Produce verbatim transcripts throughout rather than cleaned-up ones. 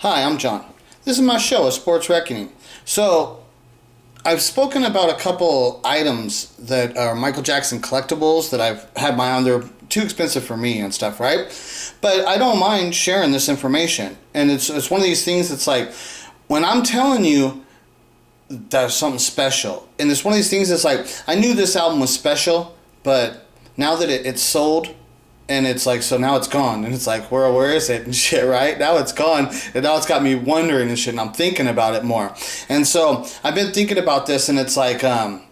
Hi, I'm John. This is my show, A Sports Reckoning. So, I've spoken about a couple items that are Michael Jackson collectibles that I've had my own. They're too expensive for me and stuff, right? But I don't mind sharing this information. And it's, it's one of these things that's like, when I'm telling you there's something special, and it's one of these things that's like, I knew this album was special, but now that it, it's sold, and it's like, so now it's gone. And it's like, where, where is it and shit, right? Now it's gone. And now it's got me wondering and shit. And I'm thinking about it more. And so I've been thinking about this. And it's like, um,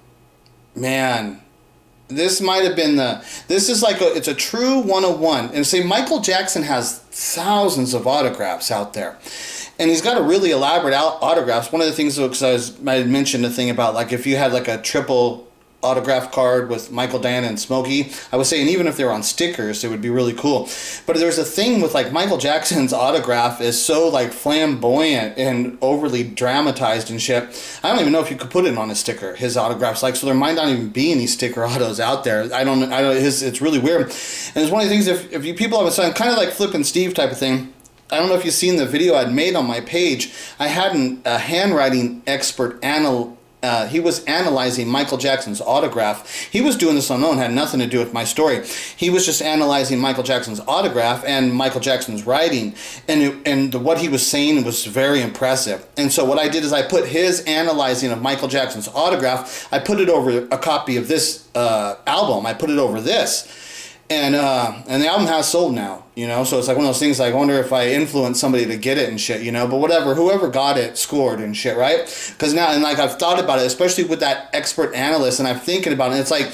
man, this might have been the... This is like, a, it's a true one oh one. And see, Michael Jackson has thousands of autographs out there. And he's got a really elaborate autographs. One of the things, because I, was, I had mentioned a thing about, like, if you had like a triple autograph card with Michael, Diana, and Smokey, I was saying even if they were on stickers, it would be really cool. But there's a thing with like Michael Jackson's autograph is so like flamboyant and overly dramatized and shit. I don't even know if you could put it on a sticker. His autograph's like, so there might not even be any sticker autos out there. I don't. I don't. His, it's really weird. And it's one of the things if if you people have a kind of like Flipping Steve type of thing. I don't know if you've seen the video I'd made on my page. I had an, a handwriting expert analyst. Uh, he was analyzing Michael Jackson's autograph. He was doing this on his own, had nothing to do with my story. He was just analyzing Michael Jackson's autograph and Michael Jackson's writing, and it, and the, what he was saying was very impressive. And so what I did is I put his analyzing of Michael Jackson's autograph, I put it over a copy of this uh, album. I put it over this. And uh, and the album has sold now, you know, so it's like one of those things like, I wonder if I influenced somebody to get it and shit, you know, but whatever, whoever got it scored and shit, right? Because now, and like I've thought about it, especially with that expert analyst, and I'm thinking about it, it's like,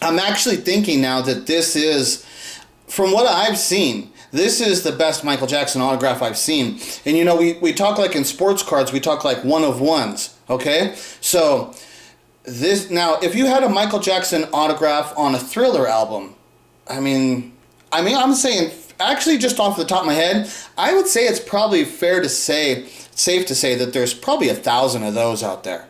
I'm actually thinking now that this is, from what I've seen, this is the best Michael Jackson autograph I've seen. And, you know, we, we talk like in sports cards, we talk like one of ones, okay? So, this, now, if you had a Michael Jackson autograph on a Thriller album, I mean, I mean, I'm saying, actually, just off the top of my head, I would say it's probably fair to say, safe to say that there's probably a thousand of those out there.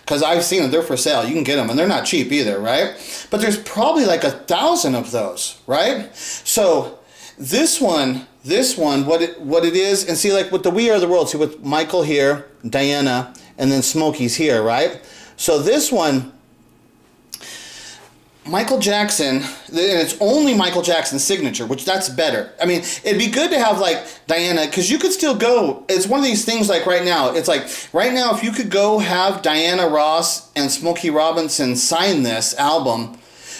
Because I've seen them, they're for sale, you can get them, and they're not cheap either, right? But there's probably like a thousand of those, right? So, this one, this one, what it, what it is, and see, like, with the We Are the World, see, with Michael here, Diana, and then Smokey's here, right? So, this one... Michael Jackson, and it's only Michael Jackson's signature, which that's better. I mean, it'd be good to have, like, Diana, because you could still go. It's one of these things, like, right now. It's like, right now, if you could go have Diana Ross and Smokey Robinson sign this album,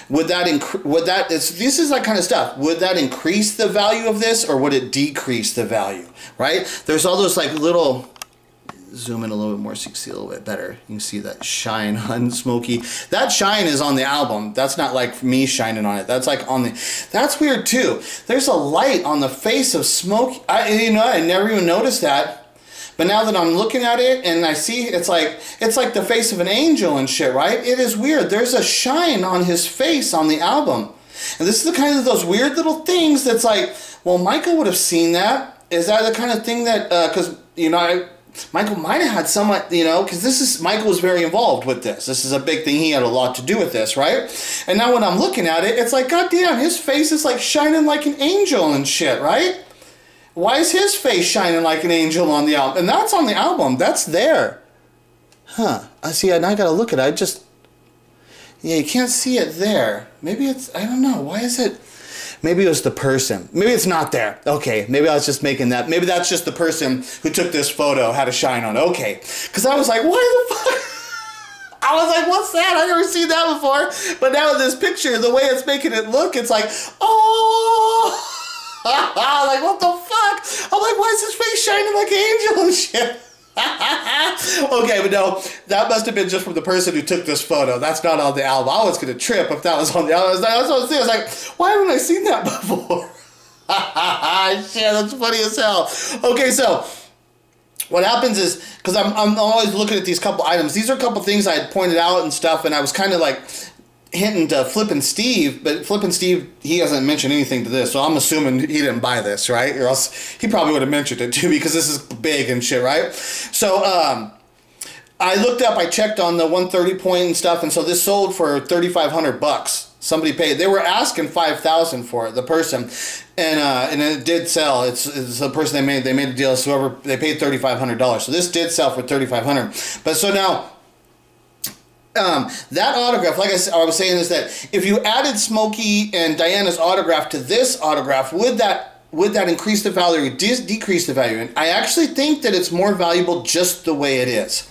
would that, inc would that it's, this is that kind of stuff. Would that increase the value of this, or would it decrease the value, right? There's all those, like, little... Zoom in a little bit more so you can see a little bit better. You can see that shine on Smokey. That shine is on the album. That's not like me shining on it. That's like on the... That's weird too. There's a light on the face of Smokey. I, you know, I never even noticed that. But now that I'm looking at it and I see it's like it's like the face of an angel and shit, right? It is weird. There's a shine on his face on the album. And this is the kind of those weird little things that's like, well, Michael would have seen that. Is that the kind of thing that... Because, uh, you know, I... Michael might have had some, you know, because this is, Michael was very involved with this. This is a big thing. He had a lot to do with this, right? And now when I'm looking at it, it's like, goddamn, his face is like shining like an angel and shit, right? Why is his face shining like an angel on the album? And that's on the album. That's there. Huh. I see, and I gotta look at it. I just, yeah, you can't see it there. Maybe it's, I don't know. Why is it? Maybe it was the person. Maybe it's not there. Okay, maybe I was just making that. Maybe that's just the person who took this photo had a shine on. Okay. Because I was like, why the fuck? I was like, what's that? I've never seen that before. But now in this picture, the way it's making it look, it's like, oh. I'm like, what the fuck? I'm like, why is his face shining like an angel and shit? Okay, but no, that must have been just from the person who took this photo. That's not on the album. I was going to trip if that was on the album. That's what I was thinking. I was like, why haven't I seen that before? Shit, that's funny as hell. Okay, so what happens is, because I'm, I'm always looking at these couple items. These are a couple things I had pointed out and stuff, and I was kind of like... hinting to Flippin' Steve, but Flippin' Steve, he hasn't mentioned anything to this, so I'm assuming he didn't buy this, right? Or else he probably would have mentioned it to me because this is big and shit, right? So um, I looked up, I checked on the one thirty point and stuff, and so this sold for thirty-five hundred bucks. Somebody paid. They were asking five thousand for it. The person, and uh, and it did sell. It's, it's the person they made. They made a deal. So whoever they paid thirty five hundred dollars. So this did sell for thirty five hundred. But so now, um, that autograph. Like I, I was saying, is that if you added Smokey and Diana's autograph to this autograph, would that would that increase the value or de decrease the value? And I actually think that it's more valuable just the way it is.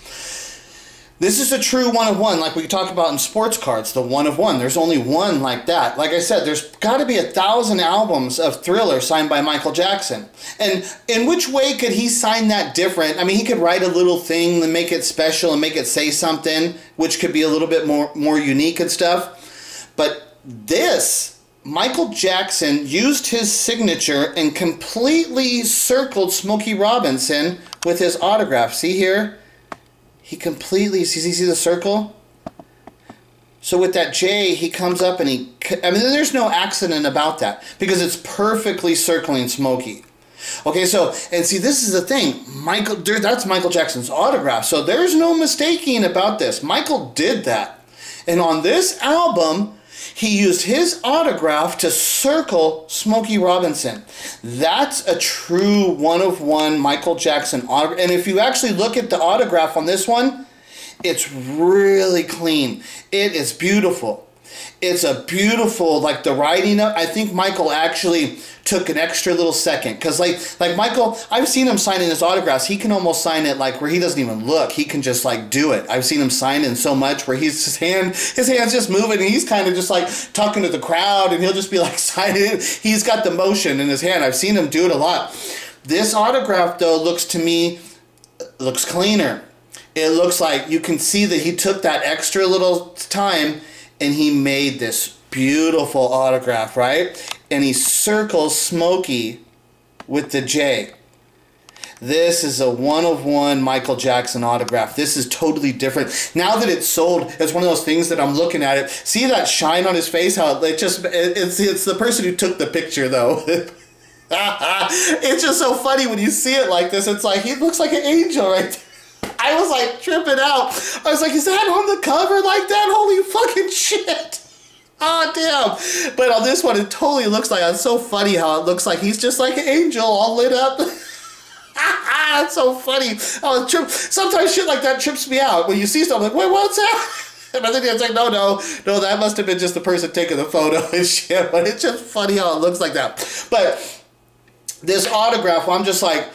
This is a true one-of-one, like we talked about in sports cards, the one-of-one. There's only one like that. Like I said, there's got to be a thousand albums of Thriller signed by Michael Jackson. And in which way could he sign that different? I mean, he could write a little thing and make it special and make it say something, which could be a little bit more, more unique and stuff. But this, Michael Jackson used his signature and completely circled Smokey Robinson with his autograph. See here? He completely, see, see the circle? So with that J, he comes up and he, I mean, there's no accident about that because it's perfectly circling Smokey. Okay, so, and see, this is the thing. Michael, that's Michael Jackson's autograph. So there's no mistaking about this. Michael did that. And on this album, he used his autograph to circle Smokey Robinson. That's a true one-of-one Michael Jackson autograph. And if you actually look at the autograph on this one, it's really clean. It is beautiful. It's a beautiful, like the writing up. I think Michael actually took an extra little second. Because like, like Michael, I've seen him signing his autographs. He can almost sign it like where he doesn't even look. He can just like do it. I've seen him sign in so much where he's his hand, his hand's just moving and he's kind of just like talking to the crowd and he'll just be like signing. He's got the motion in his hand. I've seen him do it a lot. This autograph though looks to me, looks cleaner. It looks like you can see that he took that extra little time and he made this beautiful autograph, right? And he circles Smokey with the J. This is a one-of-one Michael Jackson autograph. This is totally different. Now that it's sold, it's one of those things that I'm looking at it. See that shine on his face? How it just, it's, it's the person who took the picture, though. It's just so funny when you see it like this. It's like, he looks like an angel right there. I was like tripping out. I was like, is that on the cover like that? Holy fucking shit. Oh, damn. But on this one, it totally looks like, it's so funny how it looks like he's just like an angel all lit up. That's so funny. I was tripped. Sometimes shit like that trips me out. When you see something, I'm like, wait, what's that? And I think it's like, no, no, no, that must have been just the person taking the photo and shit. But it's just funny how it looks like that. But this autograph, I'm just like,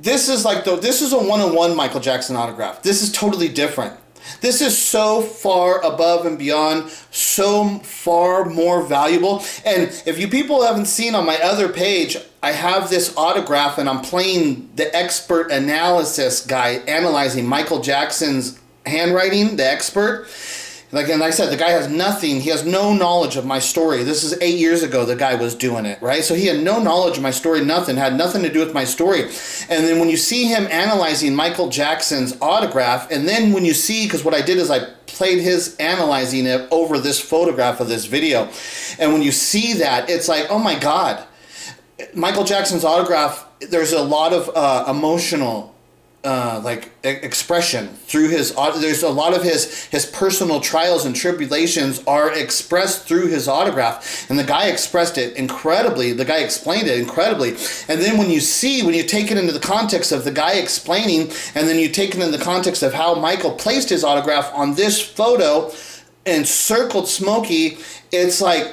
This is like the, this is a one-on-one Michael Jackson autograph. This is totally different. This is so far above and beyond, so far more valuable. And if you people haven't seen on my other page, I have this autograph and I'm playing the expert analysis guy analyzing Michael Jackson's handwriting, the expert. Like, and like I said, the guy has nothing. He has no knowledge of my story. This is eight years ago the guy was doing it, right? So he had no knowledge of my story, nothing. Had nothing to do with my story. And then when you see him analyzing Michael Jackson's autograph, and then when you see, because what I did is I played his analyzing it over this photograph of this video. And when you see that, it's like, oh my God. Michael Jackson's autograph, there's a lot of uh, emotional Uh, like expression through his, there's a lot of his his personal trials and tribulations are expressed through his autograph, and the guy expressed it incredibly. The guy explained it incredibly. And then when you see, when you take it into the context of the guy explaining, and then you take it in the context of how Michael placed his autograph on this photo and circled Smokey, it's like,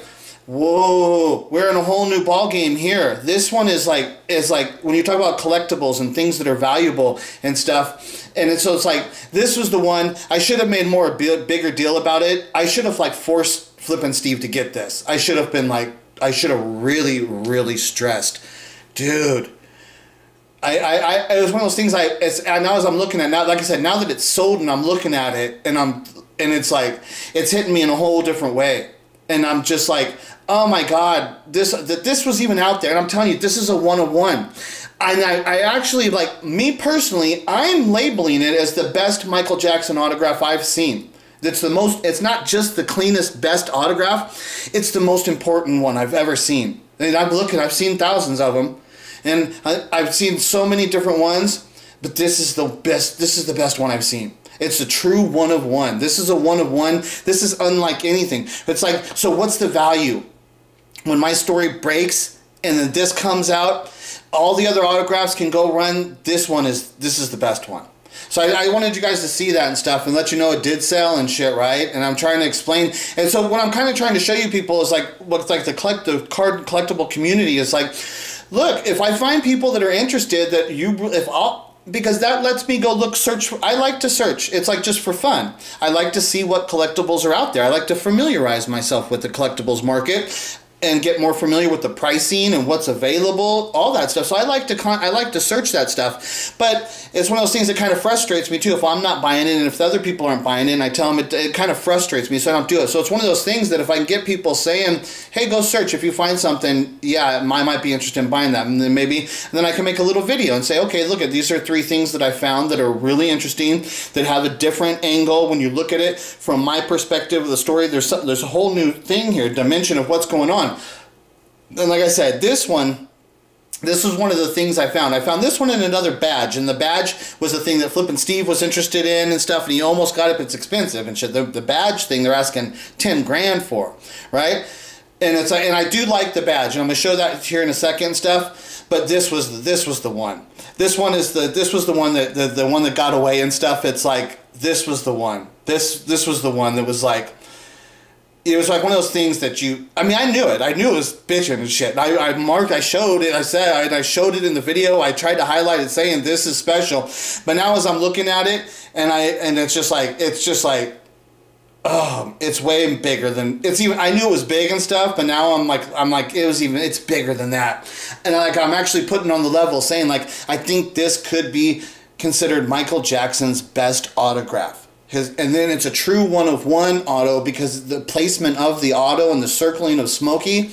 whoa, we're in a whole new ball game here. This one is like, is like when you talk about collectibles and things that are valuable and stuff. And it's, so it's like, this was the one I should have made more a bigger deal about it. I should have like forced Flippin' Steve to get this. I should have been like, I should have really, really stressed, dude. I, I, I it was one of those things. I it's, and now as I'm looking at now, like I said, now that it's sold and I'm looking at it and I'm, and it's like, it's hitting me in a whole different way. And I'm just like, oh my God, this that this was even out there. And I'm telling you, this is a one-of-one. And I, I actually, like, me personally, I'm labeling it as the best Michael Jackson autograph I've seen. That's the most, it's not just the cleanest, best autograph. It's the most important one I've ever seen. And I'm looking, I've seen thousands of them. And I, I've seen so many different ones. But this is the best, this is the best one I've seen. It's a true one of one. This is a one of one. This is unlike anything. It's like, so what's the value? When my story breaks and the disc comes out, all the other autographs can go run. This one is, this is the best one. So I, I wanted you guys to see that and stuff and let you know it did sell and shit, right? And I'm trying to explain. And so what I'm kind of trying to show you people is like, what's like the, collect, the card collectible community is like, look, if I find people that are interested that you, if I'll, because that lets me go look, search. I like to search. It's like just for fun. I like to see what collectibles are out there. I like to familiarize myself with the collectibles market and get more familiar with the pricing and what's available, all that stuff. So I like to con I like to search that stuff. But it's one of those things that kind of frustrates me too. If I'm not buying it and if the other people aren't buying it, and I tell them it, it kind of frustrates me, so I don't do it. So it's one of those things that if I can get people saying, hey, go search. If you find something, yeah, I might be interested in buying that. And then maybe and then I can make a little video and say, okay, look, at these are three things that I found that are really interesting, that have a different angle when you look at it from my perspective of the story. There's, some, there's a whole new thing here, dimension of what's going on. And like I said, this one, this was one of the things I found. I found this one in another badge, and the badge was the thing that Flippin' Steve was interested in and stuff, and he almost got it, but it's expensive and shit. The, the badge thing, they're asking ten grand for, right? And it's and I do like the badge, and I'm gonna show that here in a second and stuff. But this was this was the one. This one is the this was the one that the, the one that got away and stuff. It's like this was the one. This this was the one that was like. It was like one of those things that you, I mean, I knew it. I knew it was bitching and shit. I, I marked, I showed it, I said, I, I showed it in the video. I tried to highlight it saying this is special. But now as I'm looking at it, and I, and it's just like, it's just like, oh, it's way bigger than, it's even, I knew it was big and stuff, but now I'm like, I'm like, it was even, it's bigger than that. And like, I'm actually putting on the level saying like, I think this could be considered Michael Jackson's best autograph. His, and then it's a true one of one auto because the placement of the auto and the circling of Smokey,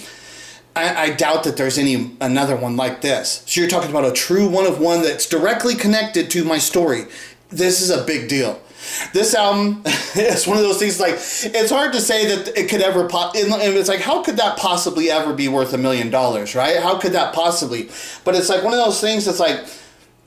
I, I doubt that there's any another one like this. So you're talking about a true one of one that's directly connected to my story. This is a big deal. This album is one of those things like, it's hard to say that it could ever pop. It's like, how could that possibly ever be worth a million dollars, right? How could that possibly? But it's like one of those things that's like,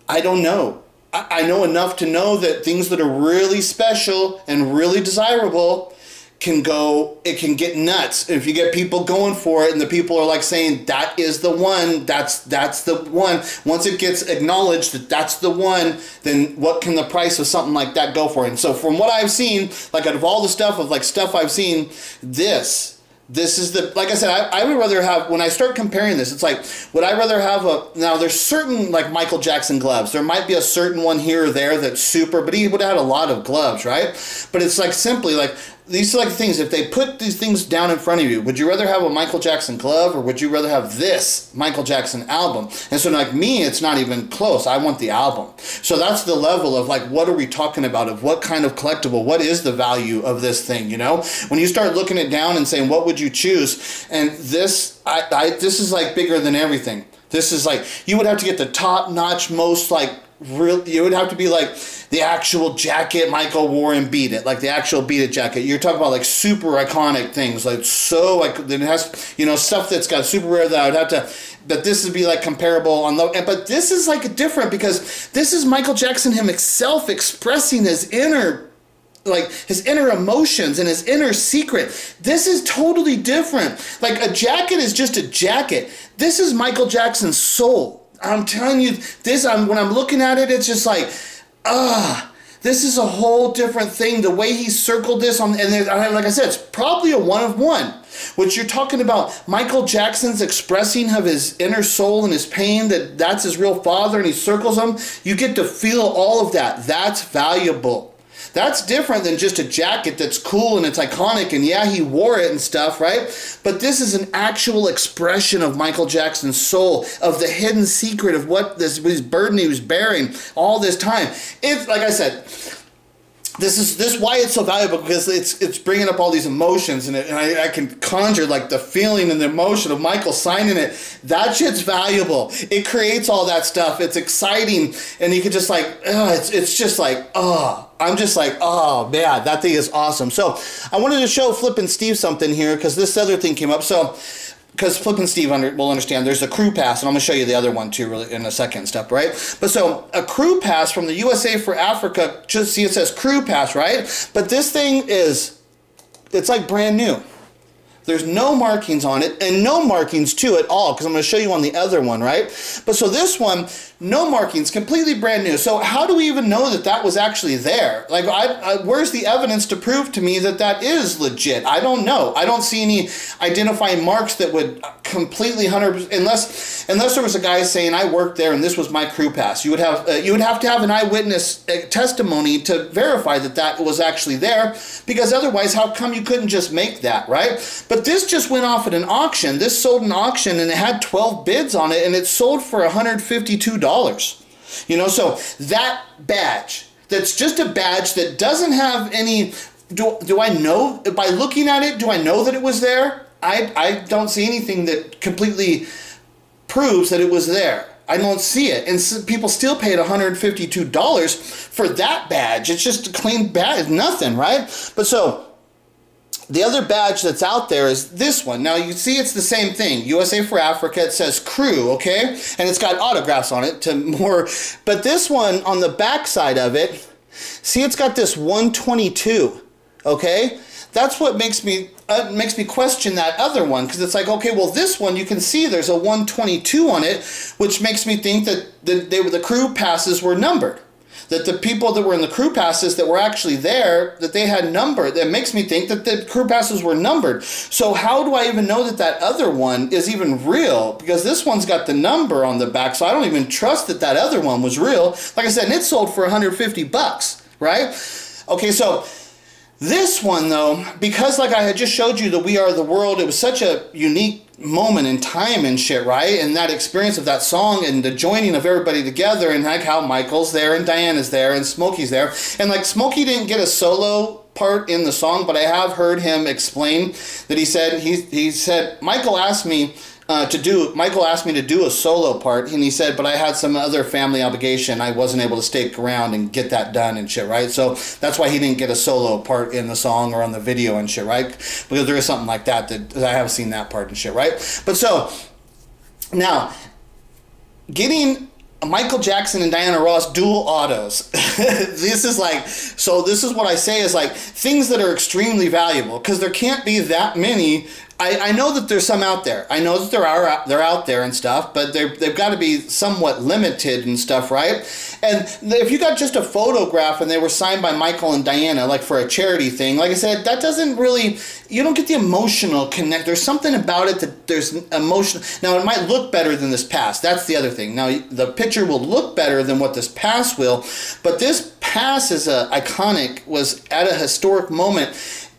I don't know. I know enough to know that things that are really special and really desirable can go, it can get nuts. If you get people going for it and the people are like saying, that is the one, that's, that's the one. Once it gets acknowledged that that's the one, then what can the price of something like that go for? And so from what I've seen, like out of all the stuff of like stuff I've seen, this This is the, like I said, I, I would rather have, when I start comparing this, it's like, would I rather have a, now there's certain, like, Michael Jackson gloves. There might be a certain one here or there that's super, but he would have had a lot of gloves, right? But it's like simply, like, these are like things, if they put these things down in front of you, would you rather have a Michael Jackson glove or would you rather have this Michael Jackson album? And so, like, me, it's not even close. I want the album. So that's the level of, like, what are we talking about? Of what kind of collectible? What is the value of this thing, you know? When you start looking it down and saying, what would you choose? And this, I, I, this is, like, bigger than everything. This is, like, you would have to get the top-notch, most, like, real, it would have to be like the actual jacket Michael wore and Beat It, like the actual Beat It jacket. You're talking about like super iconic things, like so like it has, you know, stuff that's got super rare that I would have to. But this would be like comparable on low. But this is like different because this is Michael Jackson himself expressing his inner, like his inner emotions and his inner secret. This is totally different. Like a jacket is just a jacket. This is Michael Jackson's soul. I'm telling you, this, I'm, when I'm looking at it, it's just like, ah, uh, this is a whole different thing. The way he circled this, on, and then, like I said, it's probably a one of one, which you're talking about Michael Jackson's expressing of his inner soul and his pain, that that's his real father, and he circles him. You get to feel all of that. That's valuable. That's different than just a jacket that's cool and it's iconic and yeah, he wore it and stuff, right? But this is an actual expression of Michael Jackson's soul, of the hidden secret of what this, this burden he was bearing all this time. It's like I said, this is this why it's so valuable, because it's it's bringing up all these emotions, and, it, and I, I can conjure like the feeling and the emotion of Michael signing it. That shit's valuable. It creates all that stuff. It's exciting, and you can just like, ugh, it's it's just like, oh, I'm just like, oh man, that thing is awesome. So I wanted to show Flippin' Steve something here because this other thing came up. So because Flippin' Steve under, will understand, there's a crew pass, and I'm going to show you the other one too really in a second step, right? But so a crew pass from the U S A for Africa, just see it says crew pass, right? But this thing is, it's like brand new. There's no markings on it, and no markings too at all, because I'm going to show you on the other one, right? But so this one, no markings, completely brand new. So how do we even know that that was actually there? Like, I, I, where's the evidence to prove to me that that is legit? I don't know. I don't see any identifying marks that would completely one hundred percent, unless unless there was a guy saying I worked there and this was my crew pass. You would have uh, you would have to have an eyewitness testimony to verify that that was actually there, because otherwise, how come you couldn't just make that, right? But this just went off at an auction. This sold an auction and it had twelve bids on it, and it sold for one hundred fifty-two dollars. You know, so that badge, that's just a badge that doesn't have any, do, do I know, by looking at it, do I know that it was there? I, I don't see anything that completely proves that it was there. I don't see it, and so people still paid one hundred fifty-two dollars for that badge. It's just a clean badge, nothing, right? But so, the other badge that's out there is this one. Now you see it's the same thing, U S A for Africa, it says crew, okay? And it's got autographs on it to more, but this one on the back side of it, see it's got this one twenty-two, okay? That's what makes me uh, makes me question that other one, because it's like, okay, well this one you can see there's a one twenty-two on it, which makes me think that the, they were, the crew passes were numbered. That the people that were in the crew passes that were actually there, that they had numbered. That makes me think that the crew passes were numbered. So how do I even know that that other one is even real? Because this one's got the number on the back, so I don't even trust that that other one was real. Like I said, and it sold for one hundred fifty bucks, right? Okay, so this one though, because like I had just showed you the We Are the World, it was such a unique moment in time and shit, right? And that experience of that song and the joining of everybody together, and like how Michael's there and Diana's there and Smokey's there, and like Smokey didn't get a solo part in the song, but I have heard him explain that he said he he said Michael asked me uh, to do Michael asked me to do a solo part, and he said, but I had some other family obligation, I wasn't able to stick around and get that done and shit, right? So that's why he didn't get a solo part in the song or on the video and shit, right? Because there is something like that that I have seen that part and shit, right? Right? But so, now, getting Michael Jackson and Diana Ross dual autos. This is like, so this is what I say is like, things that are extremely valuable, because there can't be that many. I, I know that there's some out there. I know that there are, they're out there and stuff, but they've got to be somewhat limited and stuff, right? And if you got just a photograph and they were signed by Michael and Diana, like for a charity thing, like I said, that doesn't really, you don't get the emotional connect. There's something about it that there's emotion. Now, it might look better than this past. That's the other thing. Now, the picture will look better than what this past will, but this past is a, iconic, was at a historic moment.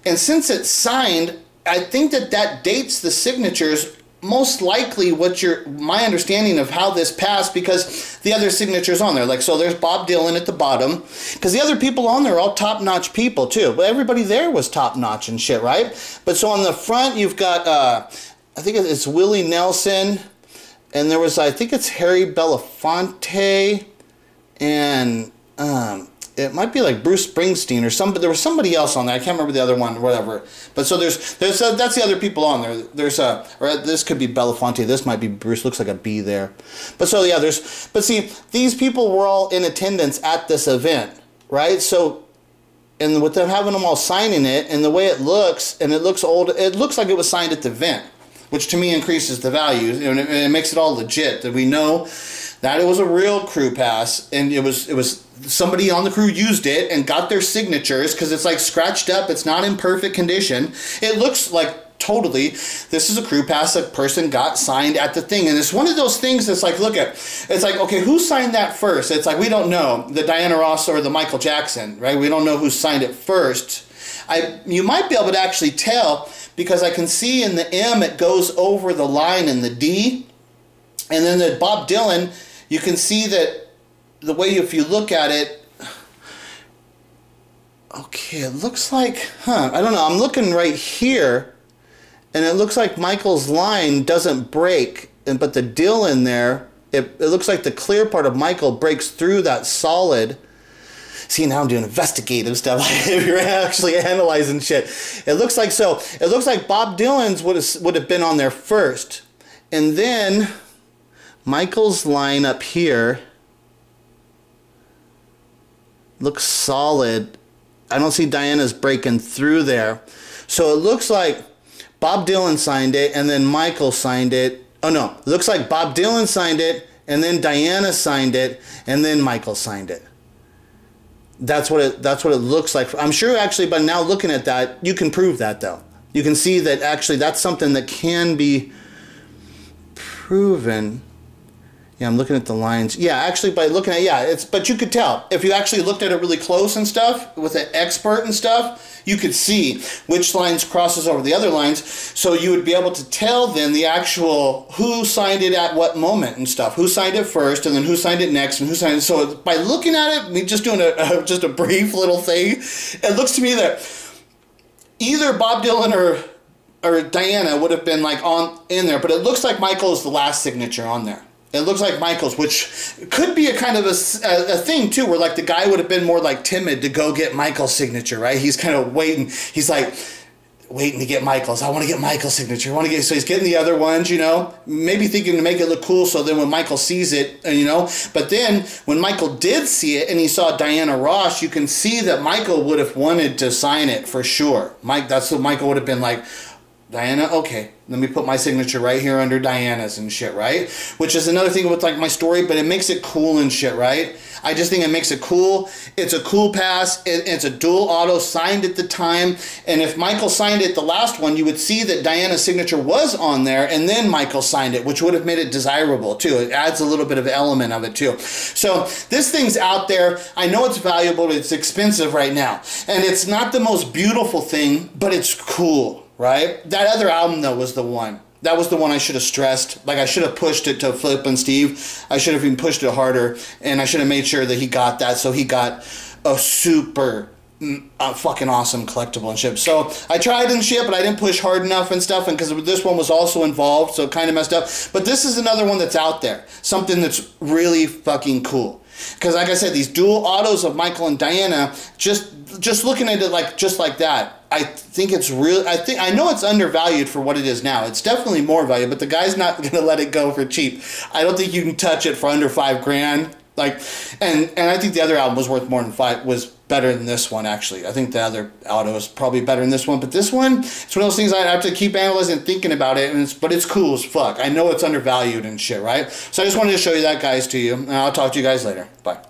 And since it's signed, I think that that dates the signatures, most likely what your my understanding of how this passed, because the other signatures on there, like, so there's Bob Dylan at the bottom, because the other people on there are all top-notch people too, but everybody there was top-notch and shit, right? But so on the front you've got uh, I think it's Willie Nelson, and there was, I think it's Harry Belafonte, and um it might be like Bruce Springsteen or some, but there was somebody else on there. I can't remember the other one, whatever. But so there's, there's a, that's the other people on there. There's a, or this could be Belafonte. This might be Bruce. Looks like a B there. But so yeah, there's, but see, these people were all in attendance at this event, right? So, and with them having them all signing it, and the way it looks, and it looks old, it looks like it was signed at the event, which to me increases the value, and it, it makes it all legit that we know that it was a real crew pass, and it was, it was, somebody on the crew used it and got their signatures, because it's like scratched up, it's not in perfect condition, it looks like totally, this is a crew pass that person got signed at the thing, and it's one of those things that's like, look at, it's like, okay, who signed that first? It's like, we don't know, the Diana Ross or the Michael Jackson, right? We don't know who signed it first. I, you might be able to actually tell, because I can see in the M it goes over the line in the D, and then the Bob Dylan, you can see that the way, if you look at it, okay, it looks like, huh, I don't know, I'm looking right here, and it looks like Michael's line doesn't break, and but the Dylan there, it, it looks like the clear part of Michael breaks through that solid, see, now I'm doing investigative stuff. If you're actually analyzing shit, it looks like so. It looks like Bob Dylan's would have would have been on there first, and then Michael's line up here looks solid. I don't see Diana's breaking through there, so it looks like Bob Dylan signed it, and then Michael signed it. Oh no, it looks like Bob Dylan signed it, and then Diana signed it, and then Michael signed it. That's what it, that's what it looks like. I'm sure actually by now looking at that, you can prove that though. You can see that actually that's something that can be proven. Yeah, I'm looking at the lines. Yeah, actually by looking at, yeah, it's, but you could tell. If you actually looked at it really close and stuff, with an expert and stuff, you could see which lines crosses over the other lines, so you would be able to tell then the actual, who signed it at what moment and stuff, who signed it first, and then who signed it next, and who signed it. So by looking at it, me just doing a, a, just a brief little thing, it looks to me that either Bob Dylan or, or Diana would have been like on in there, but it looks like Michael is the last signature on there. It looks like Michael's, which could be a kind of a, a, a thing, too, where, like, the guy would have been more, like, timid to go get Michael's signature, right? He's kind of waiting. He's, like, waiting to get Michael's. I want to get Michael's signature. I want to get, so he's getting the other ones, you know, maybe thinking to make it look cool so then when Michael sees it, you know. But then when Michael did see it and he saw Diana Ross, you can see that Michael would have wanted to sign it for sure. Mike, that's what Michael would have been like, Diana, okay, let me put my signature right here under Diana's and shit, right? Which is another thing with, like, my story, but it makes it cool and shit, right? I just think it makes it cool. It's a cool pass. It, it's a dual auto signed at the time. And if Michael signed it the last one, you would see that Diana's signature was on there, and then Michael signed it, which would have made it desirable, too. It adds a little bit of element of it, too. So this thing's out there. I know it's valuable, but it's expensive right now. And it's not the most beautiful thing, but it's cool. Right? That other album, though, was the one. That was the one I should have stressed. Like, I should have pushed it to Flippin' Steve. I should have even pushed it harder. And I should have made sure that he got that. So he got a super uh, fucking awesome collectible and shit. So I tried and shit, but I didn't push hard enough and stuff. And because this one was also involved, so it kind of messed up. But this is another one that's out there. Something that's really fucking cool. Because, like I said, these dual autos of Michael and Diana, just just looking at it like just like that, I think it's real. I think I know it's undervalued for what it is now. It's definitely more value, but the guy's not gonna let it go for cheap. I don't think you can touch it for under five grand. Like, and and I think the other album was worth more than five. Was better than this one, actually. I think the other auto is probably better than this one, but this one, it's one of those things I have to keep analyzing and thinking about it, and it's, but it's cool as fuck. I know it's undervalued and shit, right? So I just wanted to show you that, guys, to you, and I'll talk to you guys later. Bye.